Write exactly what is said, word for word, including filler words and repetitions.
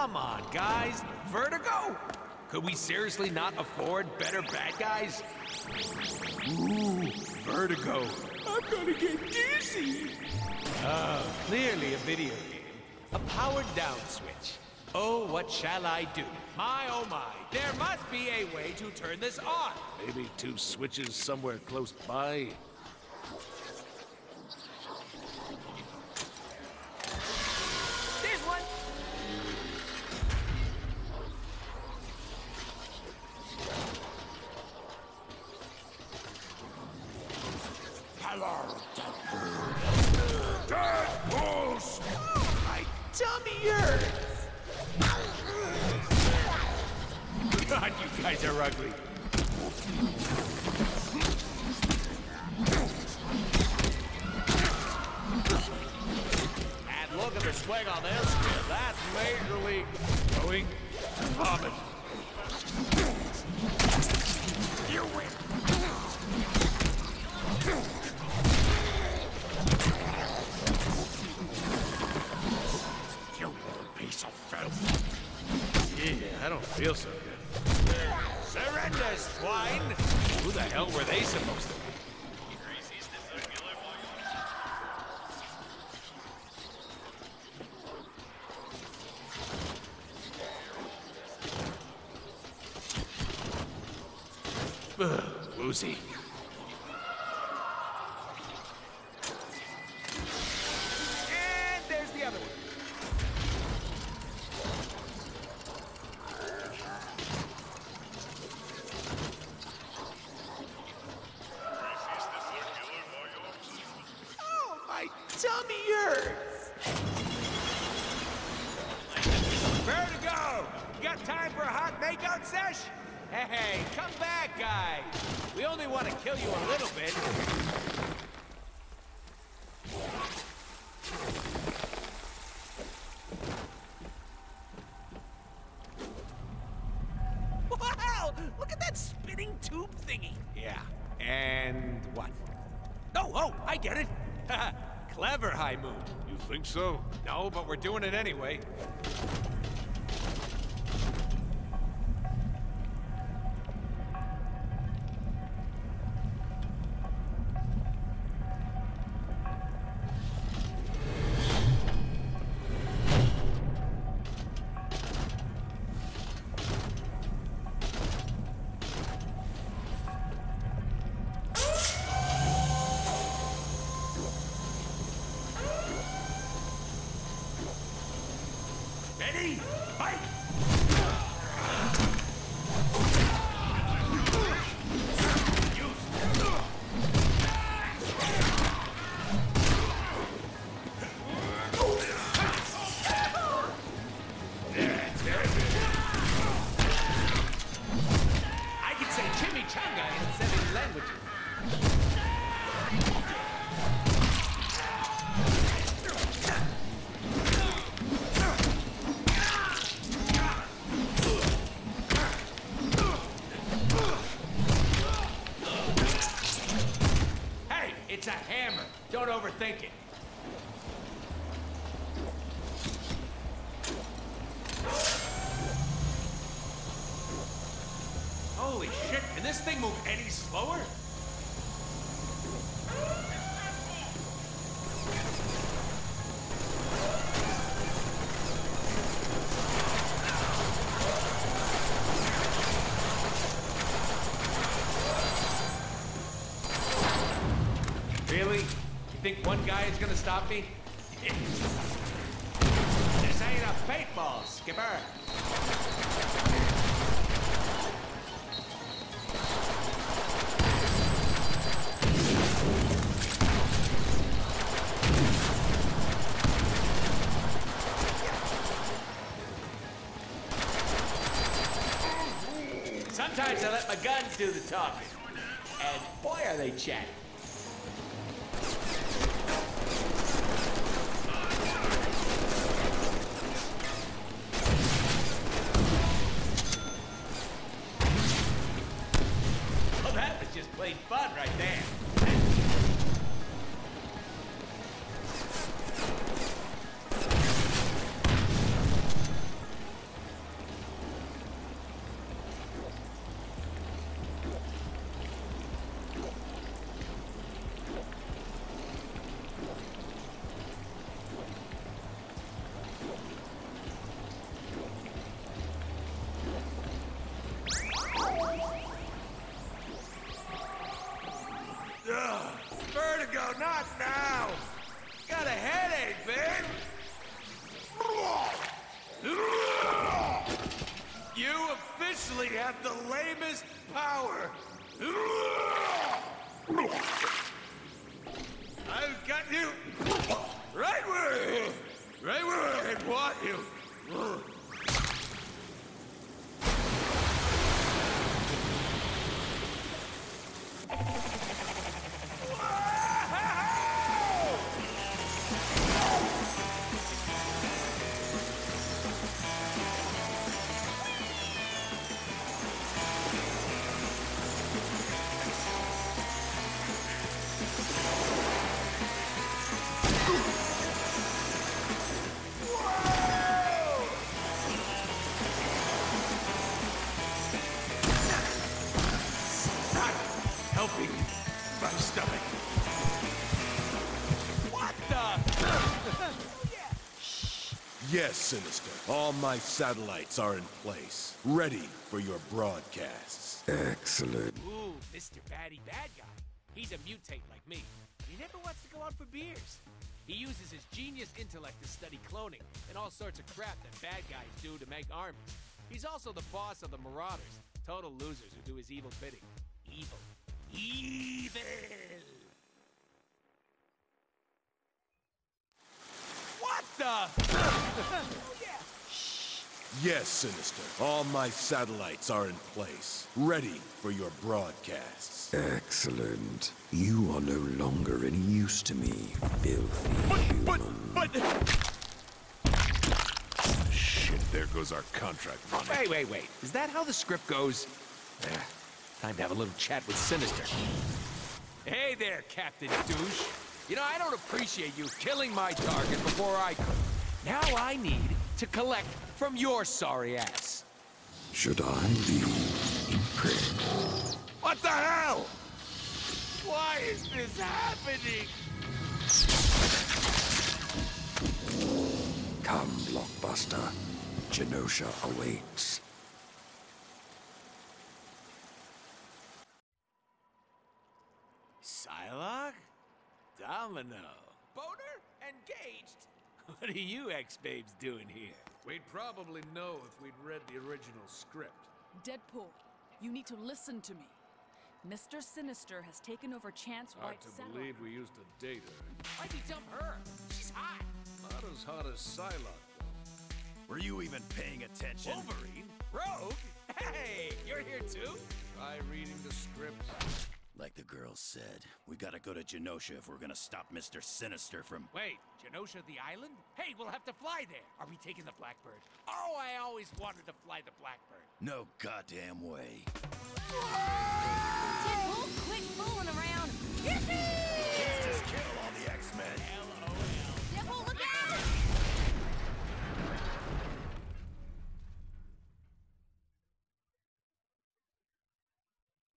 Come on, guys. Vertigo? Could we seriously not afford better bad guys? Ooh, Vertigo. I'm gonna get dizzy. Oh, clearly a video game. A powered down switch. Oh, what shall I do? My, oh my. There must be a way to turn this on. Maybe two switches somewhere close by. There's one. Hello, Deadpool. Deadpool! Oh, my dummy ears! God, you guys are ugly. And look at the swing on this. That's major league going to vomit. You win. You piece of filth. Yeah, I don't feel so good. Surrender, swine! Who the hell were they supposed to be? Ugh, woozy. And there's the other one. Hey, come back, guys. We only want to kill you a little bit. Wow! Look at that spinning tube thingy. Yeah. And what? Oh, oh, I get it. Clever, High Moon. You think so? No, but we're doing it anyway. Overthink it. Holy shit, can this thing move any slower? One guy is gonna stop me? This ain't a paintball, Skipper. Sometimes I let my guns do the talking. And boy, are they chatty. Fun right there. Not now! Got a headache, man! You officially have the lamest power! I've got you right where, right where I want you! Yes, Sinister. All my satellites are in place, ready for your broadcasts. Excellent. Ooh, Mister Batty Bad Guy. He's a mutate like me, but he never wants to go out for beers. He uses his genius intellect to study cloning and all sorts of crap that bad guys do to make armies. He's also the boss of the Marauders, total losers who do his evil bidding. Evil. Evil! Yes, Sinister. All my satellites are in place, ready for your broadcasts. Excellent. You are no longer any use to me, filthy but, human. But, but... Shit, there goes our contract money. Wait, wait, wait. Is that how the script goes? Uh, time to have a little chat with Sinister. Hey there, Captain Douche. You know, I don't appreciate you killing my target before I could. Now I need to collect from your sorry ass. Should I be impressed? What the hell? Why is this happening? Come, Blockbuster. Genosha awaits. Psylocke? Domino. Boner? Engaged? What are you ex-babes doing here? We'd probably know if we'd read the original script. Deadpool, you need to listen to me. Mister Sinister has taken over Chance White's satellite. Hard to believe we used to date her. Why'd you dump her? She's hot. Not as hot as Psylocke, though. Were you even paying attention? Wolverine? Rogue? Hey, you're here too? Try reading the script. Like the girl said, we gotta go to Genosha if we're gonna stop Mister Sinister from... Wait, Genosha the island? Hey, we'll have to fly there! Are we taking the Blackbird? Oh, I always wanted to fly the Blackbird! No goddamn way.